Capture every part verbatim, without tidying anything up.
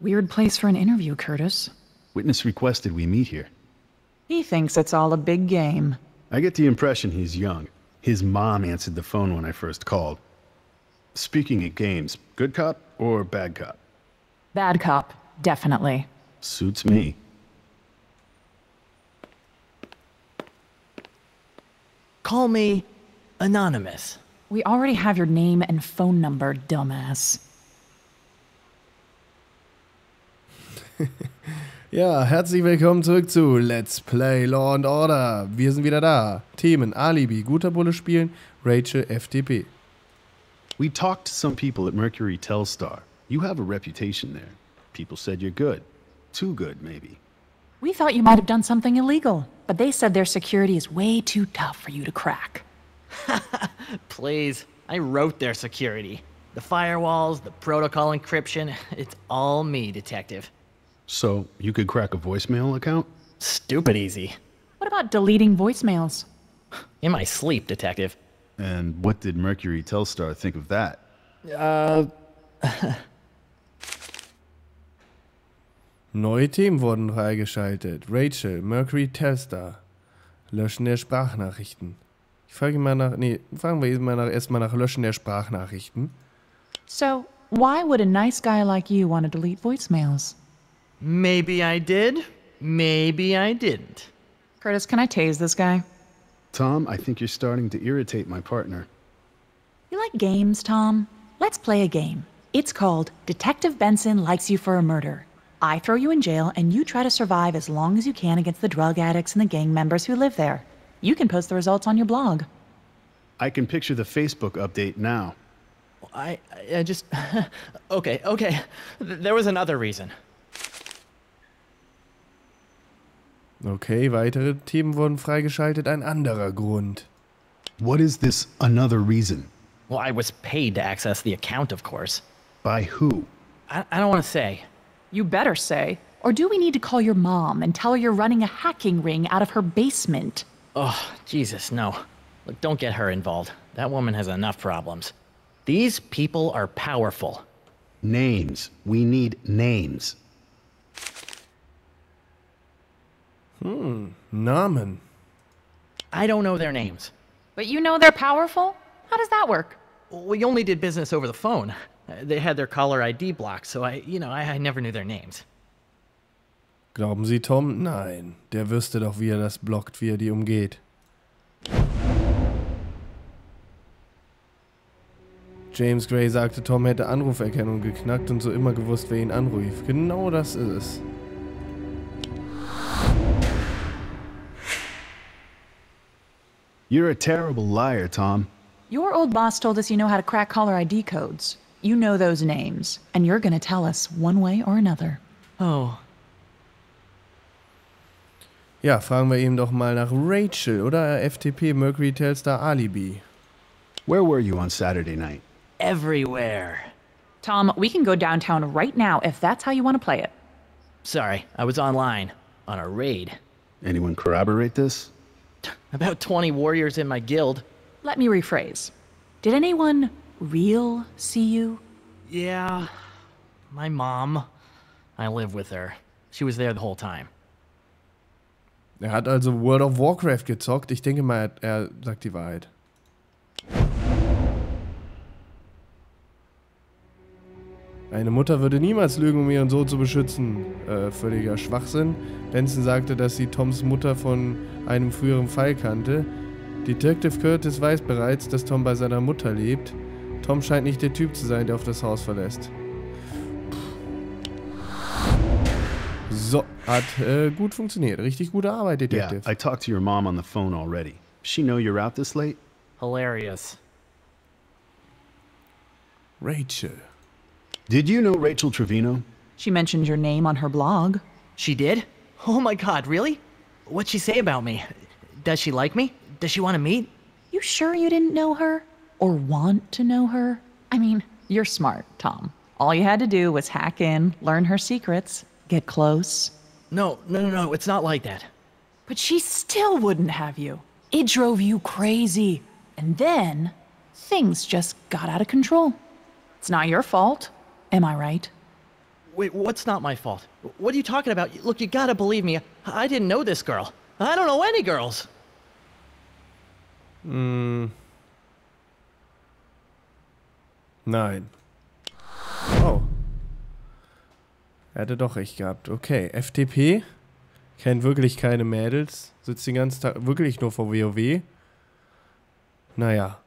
Weird place for an interview, Curtis. Witness requested we meet here. He thinks it's all a big game. I get the impression he's young. His mom answered the phone when I first called. Speaking of games, good cop or bad cop? Bad cop, definitely. Suits me. Call me Anonymous. We already have your name and phone number, dumbass. Ja, herzlich willkommen zurück zu Let's Play Law and Order. Wir sind wieder da. Themen: Alibi, guter Bulle spielen, Rachel, F D P. We talked to some people at Mercury Telstar. You have a reputation there. People said you're good. Too good, maybe. We thought you might have done something illegal, but they said their security is way too tough for you to crack. Please, I wrote their security. The firewalls, the protocol encryption, it's all me, detective. So, you could crack a voicemail account? Stupid easy. What about deleting voicemails? In my sleep, detective. And what did Mercury Telstar think of that? Uh... Neue Themen wurden freigeschaltet. Rachel, Mercury Telstar. Löschen der Sprachnachrichten. Ich frage mal nach... Nee, fragen wir erstmal nach, erst mal nach Löschen der Sprachnachrichten. So, why would a nice guy like you want to delete voicemails? Maybe I did, maybe I didn't. Curtis, can I tase this guy? Tom, I think you're starting to irritate my partner. You like games, Tom? Let's play a game. It's called Detective Benson Likes You for a Murder. I throw you in jail and you try to survive as long as you can against the drug addicts and the gang members who live there. You can post the results on your blog. I can picture the Facebook update now. I, I just... okay, okay. There was another reason. Okay, weitere Themen wurden freigeschaltet. Ein anderer Grund. What is this another reason? Well, I was paid to access the account, of course. By who? I, I don't want to say. You better say. Or do we need to call your mom and tell her you're running a hacking ring out of her basement? Oh, Jesus, no. Look, don't get her involved. That woman has enough problems. These people are powerful. Names. We need names. Hmm, Namen. I don't know their names. But you know they're powerful? How does that work? We only did business over the phone. They had their caller I D blocked, so I, you know, I, I never knew their names. Glauben Sie, Tom? Nein. Der wüsste doch, wie er das blockt, wie er die umgeht. James Gray sagte, Tom hätte Anruferkennung geknackt und so immer gewusst, wer ihn anruft. Genau das ist es. You're a terrible liar, Tom. Your old boss told us you know how to crack caller I D codes. You know those names, and you're gonna tell us one way or another. Oh. Ja, fragen wir eben doch mal nach Rachel, oder? F T P, Mercury Telstar, Alibi. Where were you on Saturday night? Everywhere. Tom, we can go downtown right now if that's how you want to play it. Sorry, I was online. On a raid. Anyone corroborate this? About twenty warriors in my guild. Let me rephrase. Did anyone real see you? Yeah, my mom. I live with her. She was there the whole time. Er hat also World of Warcraft gezockt. Ich denke mal, er sagt die Wahrheit. Eine Mutter würde niemals lügen, um ihren Sohn zu beschützen. Äh, völliger Schwachsinn. Benson sagte, dass sie Toms Mutter von einem früheren Fall kannte. Detective Curtis weiß bereits, dass Tom bei seiner Mutter lebt. Tom scheint nicht der Typ zu sein, der auf das Haus verlässt. So, hat äh, gut funktioniert. Richtig gute Arbeit, Detective. Yeah, I talked to your mom on the phone already. She know you're out this late? Hilarious. Rachel. Did you know Rachel Trevino? She mentioned your name on her blog. She did? Oh my god, really? What'd she say about me? Does she like me? Does she want to meet? You sure you didn't know her? Or want to know her? I mean, you're smart, Tom. All you had to do was hack in, learn her secrets, get close. No, no, no, no, it's not like that. But she still wouldn't have you. It drove you crazy. And then, things just got out of control. It's not your fault. Am I right? Wait, what's not my fault? What are you talking about? Look, you gotta believe me. I didn't know this girl. I don't know any girls. Hmm. Nein. Oh. Er hatte doch recht gehabt. Okay, F D P. Kennt wirklich keine Mädels. Sitzt den ganzen Tag wirklich nur vor WoW. Naja.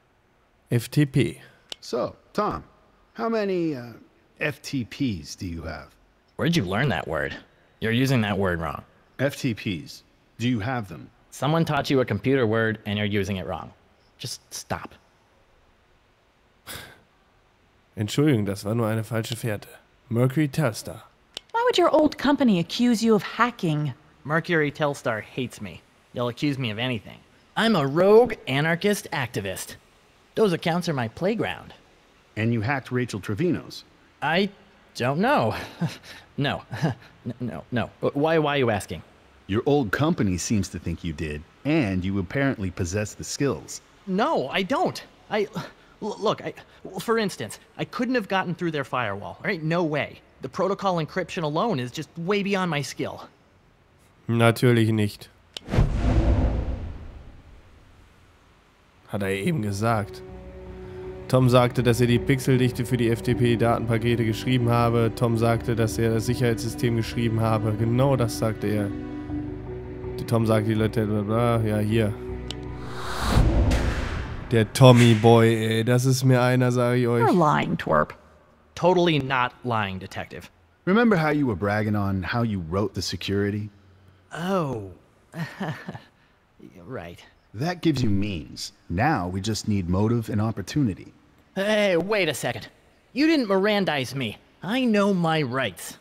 F T P. So, Tom, how many uh, F T Ps do you have? Where'd you learn that word? You're using that word wrong. F T Ps. Do you have them? Someone taught you a computer word and you're using it wrong. Just stop. Entschuldigung, das war nur eine falsche Fährte. Mercury Telstar. Why would your old company accuse you of hacking? Mercury Telstar hates me. You'll accuse me of anything. I'm a rogue anarchist activist. Those accounts are my playground. And you hacked Rachel Trevino's? I don't know. No. No, no. Why, why are you asking? Your old company seems to think you did, and you apparently possess the skills. No, I don't. I... Look, I, for instance, I couldn't have gotten through their firewall, right? No way. The protocol encryption alone is just way beyond my skill. Natürlich nicht. Hat er eben gesagt. Tom sagte, dass er die Pixeldichte für die F T P-Datenpakete geschrieben habe. Tom sagte, dass er das Sicherheitssystem geschrieben habe. Genau das sagte er. Die Tom sagte, die Leute, bla bla, ja hier. Der Tommy Boy, ey, das ist mir einer, sage ich euch. You're lying, twerp. Totally not lying, detective. Remember how you were bragging on how you wrote the security? Oh. Right. That gives you means. Now we just need motive and opportunity. Hey, wait a second. You didn't Mirandize me. I know my rights.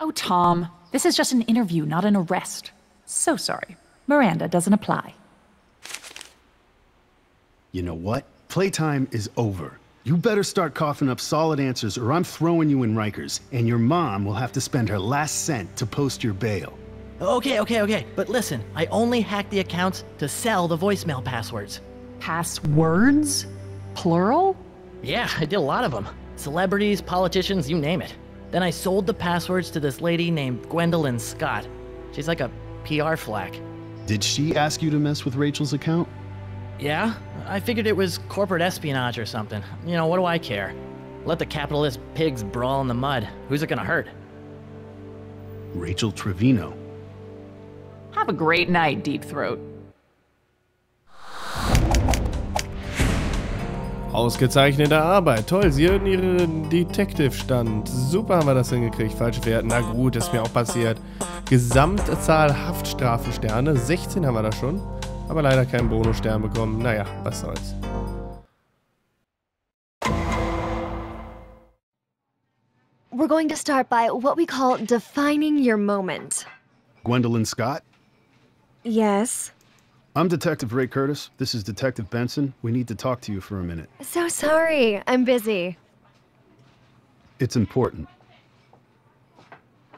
Oh, Tom. This is just an interview, not an arrest. So sorry. Miranda doesn't apply. You know what? Playtime is over. You better start coughing up solid answers or I'm throwing you in Rikers, and your mom will have to spend her last cent to post your bail. Okay, okay, okay. But listen, I only hacked the accounts to sell the voicemail passwords. Passwords? Plural? Yeah, I did a lot of them. Celebrities, politicians, you name it. Then I sold the passwords to this lady named Gwendolyn Scott. She's like a P R flack. Did she ask you to mess with Rachel's account? Yeah, I figured it was corporate espionage or something. You know, what do I care? Let the capitalist pigs brawl in the mud. Who's it gonna hurt? Rachel Trevino. Have a great night, Deep Throat. Ausgezeichnete Arbeit. Toll, Sie hörten Ihren Detective-Stand. Super haben wir das hingekriegt. Falsche Fährten. Na gut, ist mir auch passiert. Gesamtzahl Haftstrafensterne. sechzehn haben wir da schon. Aber leider keinen Bonusstern bekommen. Naja, was soll's. We're going to start by what we call defining your moment. Gwendolyn Scott? Yes. I'm Detective Ray Curtis. This is Detective Benson. We need to talk to you for a minute. So sorry. I'm busy. It's important.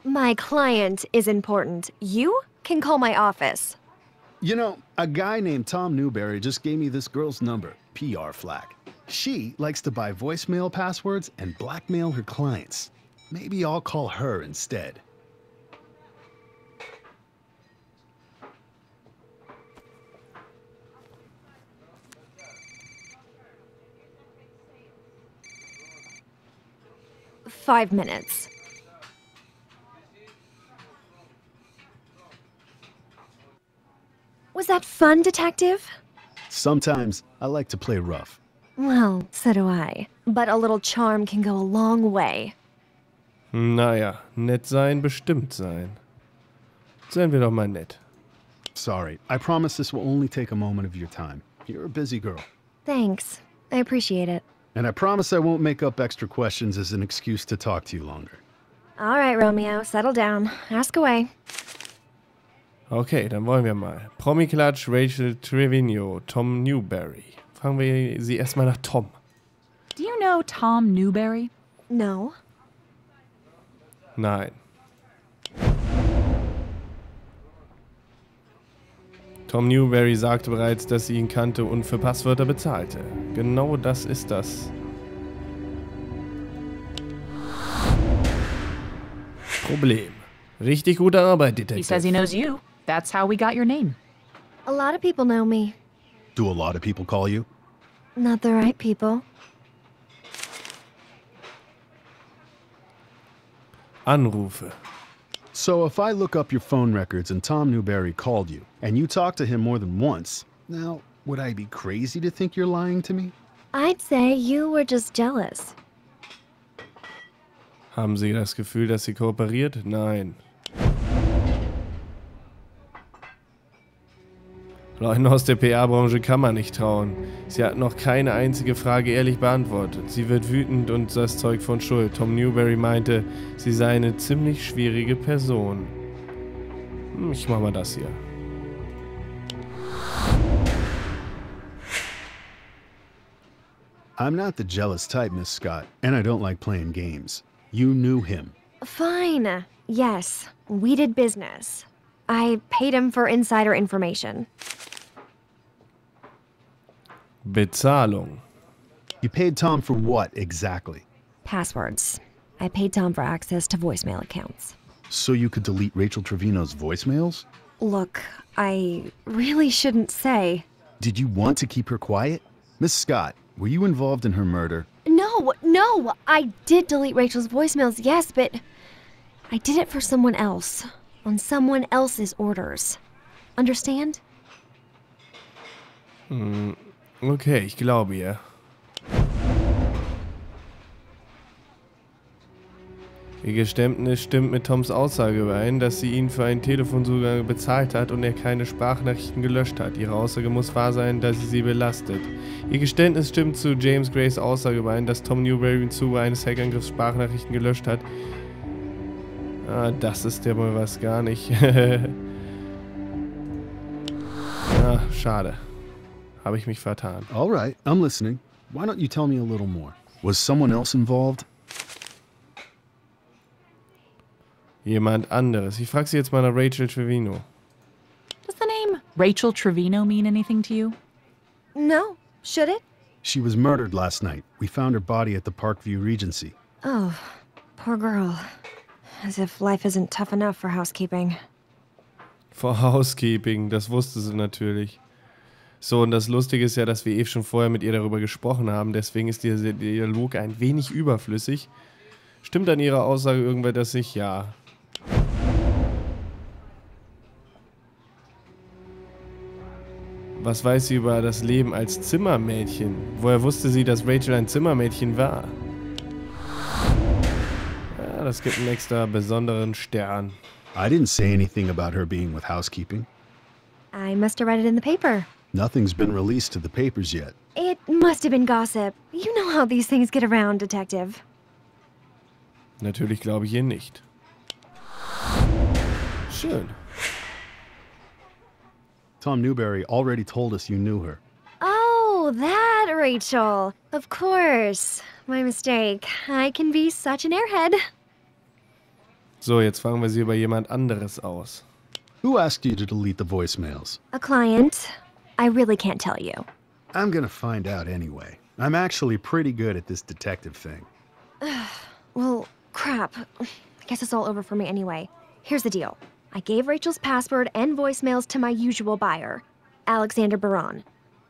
My client is important. You can call my office. You know, a guy named Tom Newberry just gave me this girl's number, P R flack. She likes to buy voicemail passwords and blackmail her clients. Maybe I'll call her instead. Five minutes. Was that fun, Detective? Sometimes I like to play rough. Well, so do I. But a little charm can go a long way. Naja, nett sein, bestimmt sein. Seien wir doch mal nett. Sorry, I promise this will only take a moment of your time. You're a busy girl. Thanks. I appreciate it. And I promise I won't make up extra questions as an excuse to talk to you longer. All right, Romeo, settle down. Ask away. Okay, dann wollen wir mal. Promi-Klatsch, Rachel Trevino, Tom Newberry. Fragen wir sie erstmal nach Tom. Do you know Tom Newberry? No. Nein. Tom Newberry sagte bereits, dass sie ihn kannte und für Passwörter bezahlte. Genau das ist das. Problem. Richtig gute Arbeit, Detective. He says he knows you. That's how we got your name. A lot of people know me. Do a lot of people call you? Not the right people. Anrufe. So if I look up your phone records and Tom Newberry called you, and you talked to him more than once, now, would I be crazy to think you're lying to me? I'd say you were just jealous. Haben Sie das Gefühl, dass sie kooperiert? Nein. Leuten aus der P R-Branche kann man nicht trauen. Sie hat noch keine einzige Frage ehrlich beantwortet. Sie wird wütend und das Zeug von Schuld. Tom Newberry meinte, sie sei eine ziemlich schwierige Person. Ich mach mal das hier. I'm not the jealous type, Miss Scott, and I don't like playing games. You knew him. Fine. Yes, we did business. I paid him for insider information. Bezahlung. You paid Tom for what exactly? Passwords. I paid Tom for access to voicemail accounts. So you could delete Rachel Trevino's voicemails? Look, I really shouldn't say. Did you want to keep her quiet? Miss Scott, were you involved in her murder? No, no, I did delete Rachel's voicemails, yes, but I did it for someone else. On someone else's orders. Understand? Hmm. Okay, ich glaube ihr. Ihr Geständnis stimmt mit Toms Aussage überein, dass sie ihn für einen Telefonzugang bezahlt hat und er keine Sprachnachrichten gelöscht hat. Ihre Aussage muss wahr sein, dass sie sie belastet. Ihr Geständnis stimmt zu James Grays Aussage überein, dass Tom Newberry im Zuge eines Hackangriffs Sprachnachrichten gelöscht hat. Ah, das ist ja wohl was gar nicht. Ah, schade. Habe ich mich vertan. All right, I'm listening. Why don't you tell me a little more? Was someone else involved? Jemand anderes. Ich frage sie jetzt mal nach Rachel Trevino. Does the name Rachel Trevino mean anything to you? No. Should it? She was murdered last night. We found her body at the Parkview Regency. Oh, poor girl. As if life isn't tough enough for housekeeping. For housekeeping, das wusste sie natürlich. So, und das Lustige ist ja, dass wir eh schon vorher mit ihr darüber gesprochen haben, deswegen ist dieser Dialog ein wenig überflüssig. Stimmt an ihrer Aussage irgendwer, dass ich, ja... Was weiß sie über das Leben als Zimmermädchen? Woher wusste sie, dass Rachel ein Zimmermädchen war? Ja, das gibt einen extra besonderen Stern. I didn't say anything about her being with housekeeping. I must have read it in the paper. Nothing's been released to the papers yet. It must have been gossip. You know how these things get around, Detective. Natürlich glaube ich ihr nicht. Schön. Tom Newberry already told us you knew her. Oh, that Rachel. Of course. My mistake. I can be such an airhead. So, jetzt fragen wir sie über jemand anderes aus. Who asked you to delete the voicemails? A client. I really can't tell you. I'm gonna find out anyway. I'm actually pretty good at this detective thing. Well, crap. I guess it's all over for me anyway. Here's the deal. I gave Rachel's password and voicemails to my usual buyer, Alexander Baron.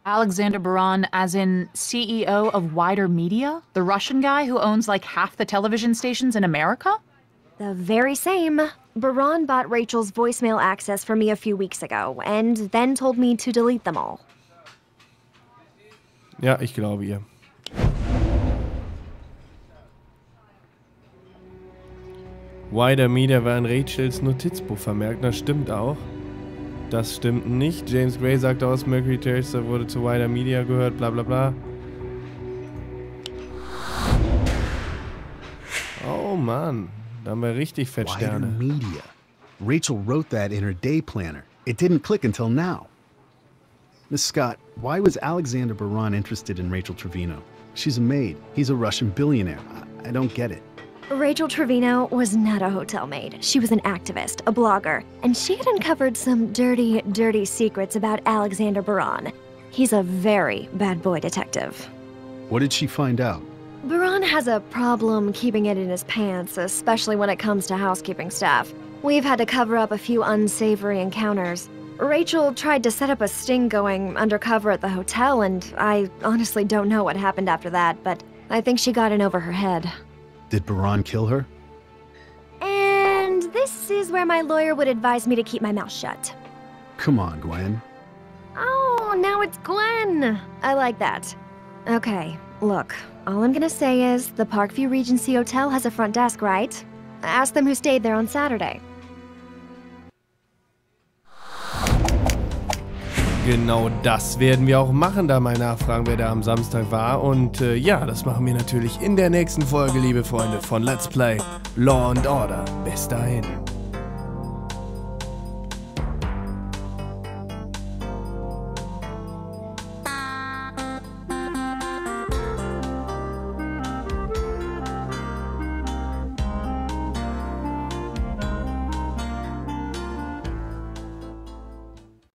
Alexander Baron, as in C E O of Wyder Media? The Russian guy who owns like half the television stations in America? The very same. Baron bought Rachel's voicemail access for me a few weeks ago, and then told me to delete them all. Ja, ich glaube ihr. Wyder Media war in Rachels Notizbuch vermerkt, das stimmt auch. Das stimmt nicht. James Gray sagte aus, Mercury Telstar wurde zu Wyder Media gehört, bla bla bla. Oh Mann, da haben wir richtig fett Sterne. Wyder Media. Rachel wrote that in her day planner. It didn't click until now. Miss Scott, why was Alexander Baron interested in Rachel Trevino? She's a maid. He's a Russian billionaire. I, I don't get it. Rachel Trevino was not a hotel maid. She was an activist, a blogger, and she had uncovered some dirty, dirty secrets about Alexander Baron. He's a very bad boy detective. What did she find out? Baron has a problem keeping it in his pants, especially when it comes to housekeeping staff. We've had to cover up a few unsavory encounters. Rachel tried to set up a sting going undercover at the hotel, and I honestly don't know what happened after that, but I think she got in over her head. Did Baron kill her? And this is where my lawyer would advise me to keep my mouth shut. Come on, Gwen. Oh, now it's Gwen. I like that. Okay, look, all I'm gonna say is the Parkview Regency Hotel has a front desk, right? Ask them who stayed there on Saturday. Genau das werden wir auch machen, da mal nachfragen, wer da am Samstag war. Und äh, ja, das machen wir natürlich in der nächsten Folge, liebe Freunde von Let's Play Law and Order. Bis dahin.